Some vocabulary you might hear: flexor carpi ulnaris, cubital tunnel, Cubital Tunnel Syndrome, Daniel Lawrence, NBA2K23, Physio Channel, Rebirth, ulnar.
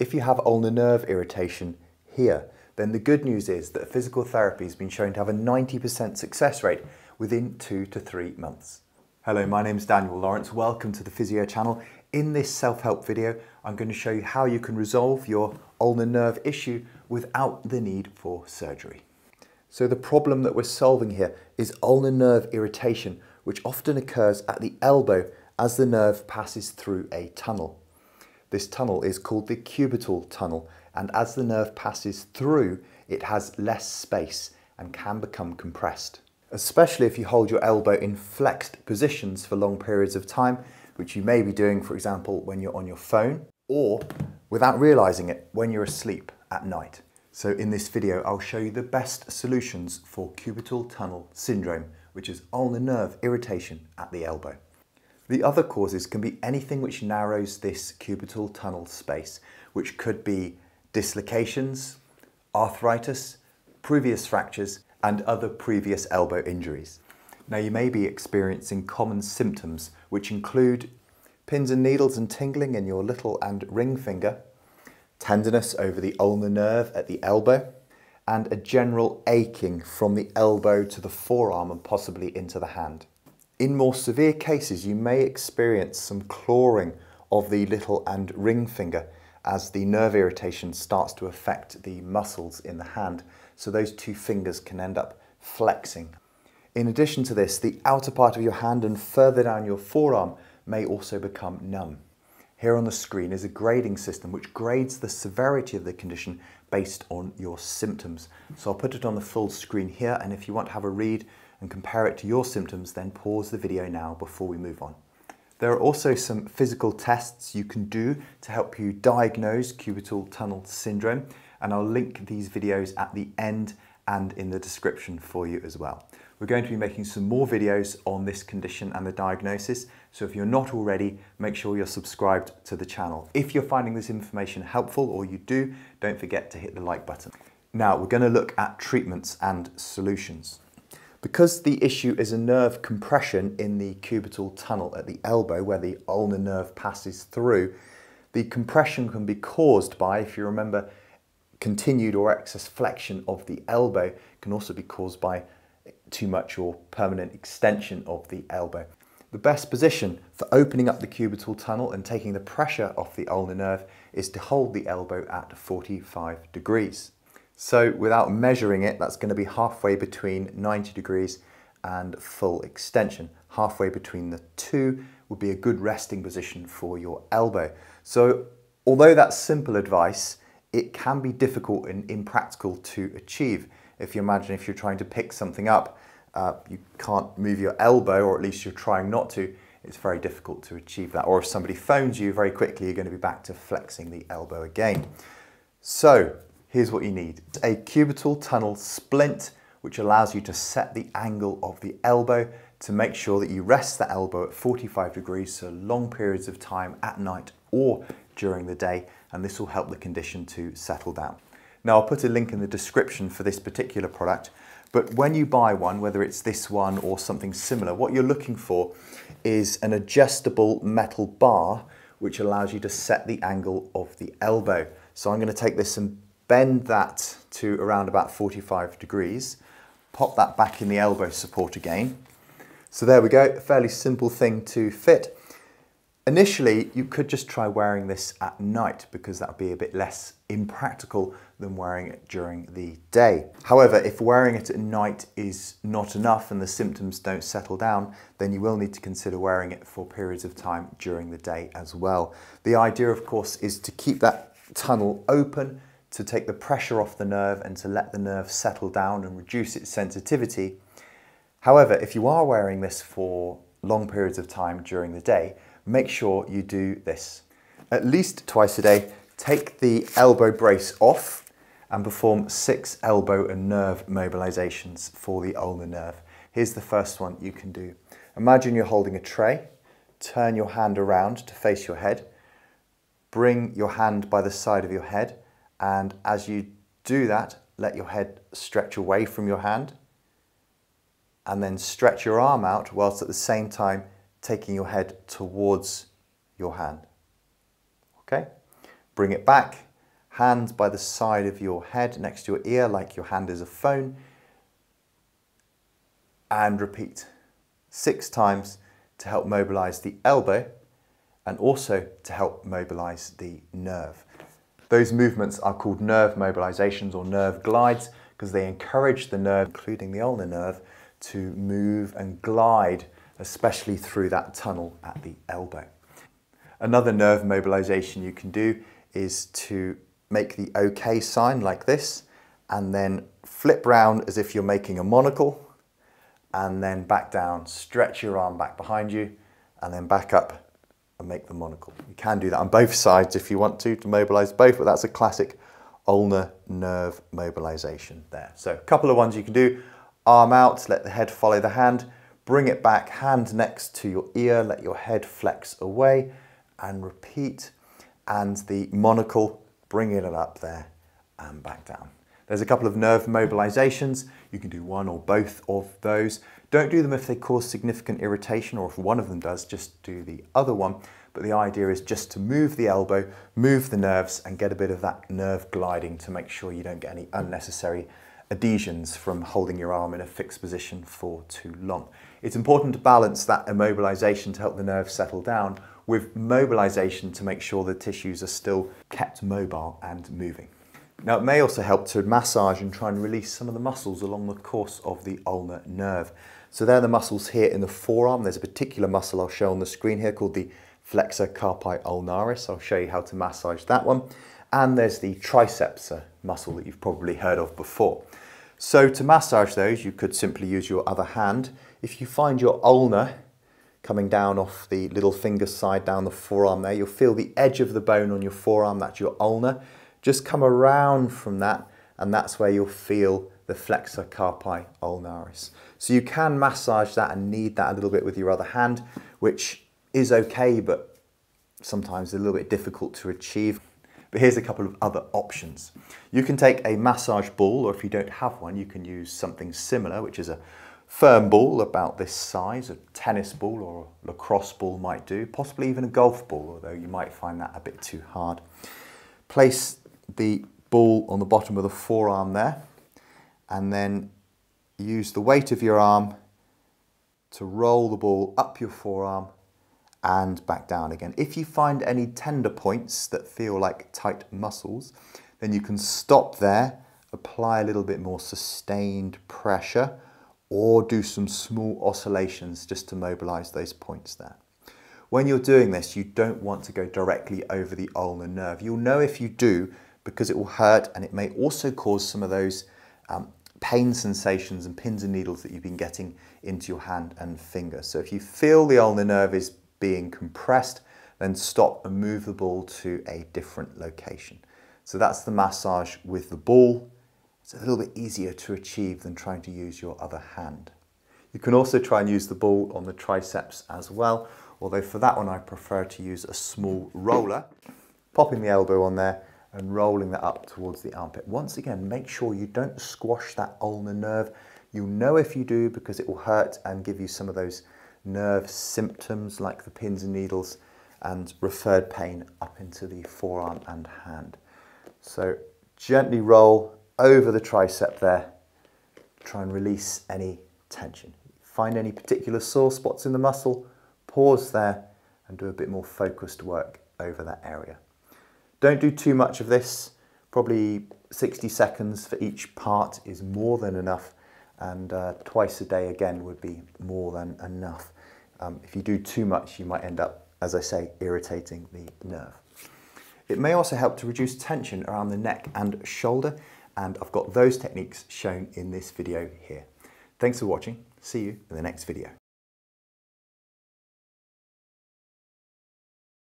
If you have ulnar nerve irritation here, then the good news is that physical therapy has been shown to have a 90% success rate within 2 to 3 months. Hello, my name is Daniel Lawrence. Welcome to the Physio Channel. In this self-help video, I'm going to show you how you can resolve your ulnar nerve issue without the need for surgery. So the problem that we're solving here is ulnar nerve irritation, which often occurs at the elbow as the nerve passes through a tunnel. This tunnel is called the cubital tunnel, and as the nerve passes through, it has less space and can become compressed. Especially if you hold your elbow in flexed positions for long periods of time, which you may be doing, for example, when you're on your phone, or without realizing it, when you're asleep at night. So in this video, I'll show you the best solutions for cubital tunnel syndrome, which is ulnar nerve irritation at the elbow. The other causes can be anything which narrows this cubital tunnel space, which could be dislocations, arthritis, previous fractures, and other previous elbow injuries. Now you may be experiencing common symptoms, which include pins and needles and tingling in your little and ring finger, tenderness over the ulnar nerve at the elbow, and a general aching from the elbow to the forearm and possibly into the hand. In more severe cases, you may experience some clawing of the little and ring finger as the nerve irritation starts to affect the muscles in the hand, so those two fingers can end up flexing. In addition to this, the outer part of your hand and further down your forearm may also become numb. Here on the screen is a grading system which grades the severity of the condition based on your symptoms. So I'll put it on the full screen here, and if you want to have a read and compare it to your symptoms, then pause the video now before we move on. There are also some physical tests you can do to help you diagnose cubital tunnel syndrome, and I'll link these videos at the end and in the description for you as well. We're going to be making some more videos on this condition and the diagnosis, so if you're not already, make sure you're subscribed to the channel. If you're finding this information helpful, or you do, don't forget to hit the like button. Now we're going to look at treatments and solutions. Because the issue is a nerve compression in the cubital tunnel at the elbow where the ulnar nerve passes through, the compression can be caused by, if you remember, continued or excess flexion of the elbow, can also be caused by too much or permanent extension of the elbow. The best position for opening up the cubital tunnel and taking the pressure off the ulnar nerve is to hold the elbow at 45 degrees. So without measuring it, that's going to be halfway between 90 degrees and full extension. Halfway between the two would be a good resting position for your elbow. So although that's simple advice, it can be difficult and impractical to achieve. If you imagine, if you're trying to pick something up, you can't move your elbow, or at least you're trying not to, it's very difficult to achieve that. Or if somebody phones you very quickly, you're going to be back to flexing the elbow again. So here's what you need. A cubital tunnel splint, which allows you to set the angle of the elbow to make sure that you rest the elbow at 45 degrees, so long periods of time at night or during the day, and this will help the condition to settle down. Now I'll put a link in the description for this particular product, but when you buy one, whether it's this one or something similar, what you're looking for is an adjustable metal bar which allows you to set the angle of the elbow. So I'm going to take this and bend that to around about 45 degrees, pop that back in the elbow support again. So there we go, a fairly simple thing to fit. Initially, you could just try wearing this at night because that would be a bit less impractical than wearing it during the day. However, if wearing it at night is not enough and the symptoms don't settle down, then you will need to consider wearing it for periods of time during the day as well. The idea, of course, is to keep that tunnel open, to take the pressure off the nerve and to let the nerve settle down and reduce its sensitivity. However, if you are wearing this for long periods of time during the day, make sure you do this. At least twice a day, take the elbow brace off and perform 6 elbow and nerve mobilizations for the ulnar nerve. Here's the first one you can do. Imagine you're holding a tray, turn your hand around to face your head, bring your hand by the side of your head, and as you do that, let your head stretch away from your hand, and then stretch your arm out whilst at the same time taking your head towards your hand. Okay, bring it back hands by the side of your head next to your ear like your hand is a phone, and repeat 6 times to help mobilize the elbow and also to help mobilize the nerve. Those movements are called nerve mobilizations or nerve glides because they encourage the nerve, including the ulnar nerve, to move and glide, especially through that tunnel at the elbow. Another nerve mobilization you can do is to make the OK sign like this and then flip round as if you're making a monocle and then back down, stretch your arm back behind you and then back up and make the monocle. You can do that on both sides if you want to mobilize both, but that's a classic ulnar nerve mobilization there. So a couple of ones you can do: arm out, let the head follow the hand, bring it back, hand next to your ear, let your head flex away and repeat, and the monocle, bring it up there and back down. There's a couple of nerve mobilizations. You can do one or both of those. Don't do them if they cause significant irritation, or if one of them does, just do the other one. But the idea is just to move the elbow, move the nerves, and get a bit of that nerve gliding to make sure you don't get any unnecessary adhesions from holding your arm in a fixed position for too long. It's important to balance that immobilization to help the nerve settle down with mobilization to make sure the tissues are still kept mobile and moving. Now, it may also help to massage and try and release some of the muscles along the course of the ulnar nerve. So there are the muscles here in the forearm. There's a particular muscle I'll show on the screen here called the flexor carpi ulnaris. I'll show you how to massage that one. And there's the triceps muscle that you've probably heard of before. So to massage those, you could simply use your other hand. If you find your ulnar coming down off the little finger side down the forearm there, you'll feel the edge of the bone on your forearm, that's your ulnar. Just come around from that, and that's where you'll feel the flexor carpi ulnaris. So you can massage that and knead that a little bit with your other hand, which is okay, but sometimes a little bit difficult to achieve. But here's a couple of other options. You can take a massage ball, or if you don't have one, you can use something similar, which is a firm ball about this size. A tennis ball or a lacrosse ball might do, possibly even a golf ball, although you might find that a bit too hard. Place the ball on the bottom of the forearm there, and then use the weight of your arm to roll the ball up your forearm and back down again. If you find any tender points that feel like tight muscles, then you can stop there, apply a little bit more sustained pressure, or do some small oscillations just to mobilize those points there. When you're doing this, you don't want to go directly over the ulnar nerve. You'll know if you do because it will hurt, and it may also cause some of those pain sensations and pins and needles that you've been getting into your hand and finger. So if you feel the ulnar nerve is being compressed, then stop and move the ball to a different location. So that's the massage with the ball. It's a little bit easier to achieve than trying to use your other hand. You can also try and use the ball on the triceps as well, although for that one I prefer to use a small roller, popping the elbow on there and rolling that up towards the armpit. Once again, make sure you don't squash that ulnar nerve. You'll know if you do because it will hurt and give you some of those nerve symptoms like the pins and needles and referred pain up into the forearm and hand. So gently roll over the tricep there, try and release any tension. Find any particular sore spots in the muscle, pause there and do a bit more focused work over that area. Don't do too much of this, probably 60 seconds for each part is more than enough, and twice a day again would be more than enough. If you do too much, you might end up, as I say, irritating the nerve. It may also help to reduce tension around the neck and shoulder, and I've got those techniques shown in this video here. Thanks for watching. See you in the next video.